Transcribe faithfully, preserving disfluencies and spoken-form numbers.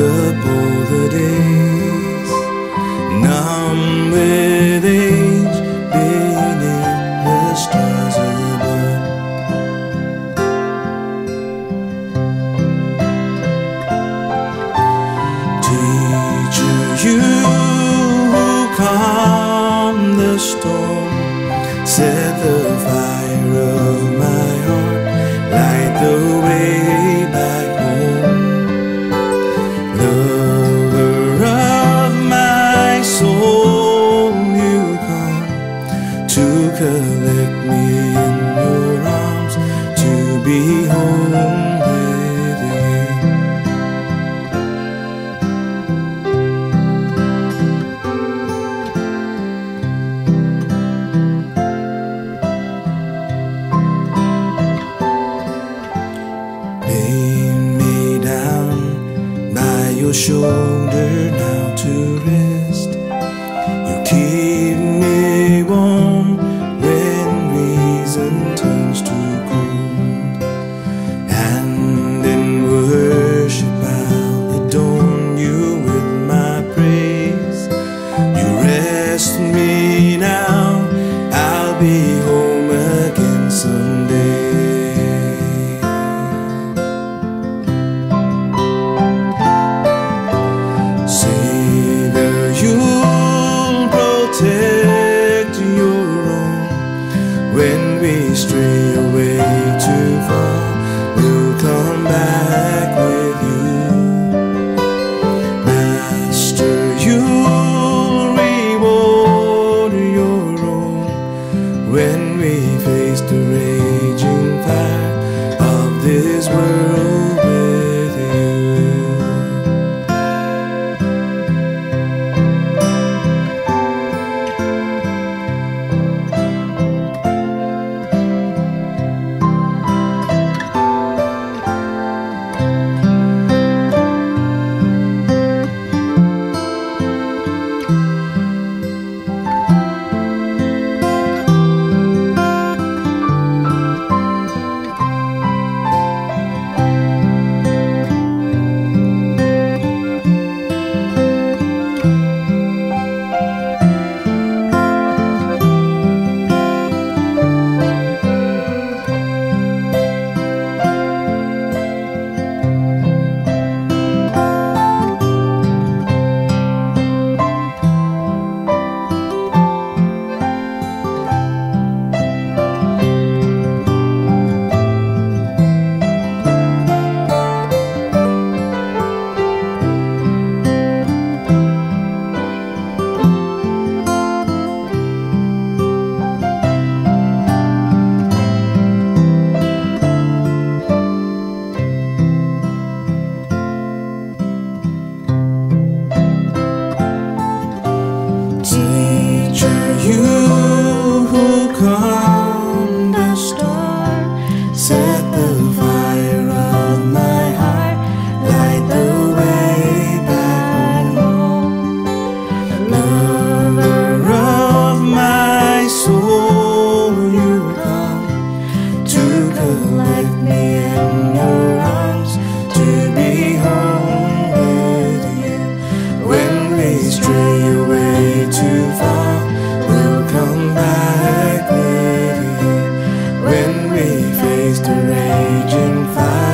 up all the days. Now I'm with age beneath the stars above. Teacher, you who calm the storm, set the fire of my heart, light the way back home. Lover of my soul, you come to collect me in your arms, to be home with your shoulder now to rest. You keep me warm when reason turns to cold, and in worship I'll adorn you with my praise. You rest me now, I'll be home again someday. When we stray away too far, we'll come back with you. Master, you'll reward your own when we face the raging fire of this world with Face the raging fire.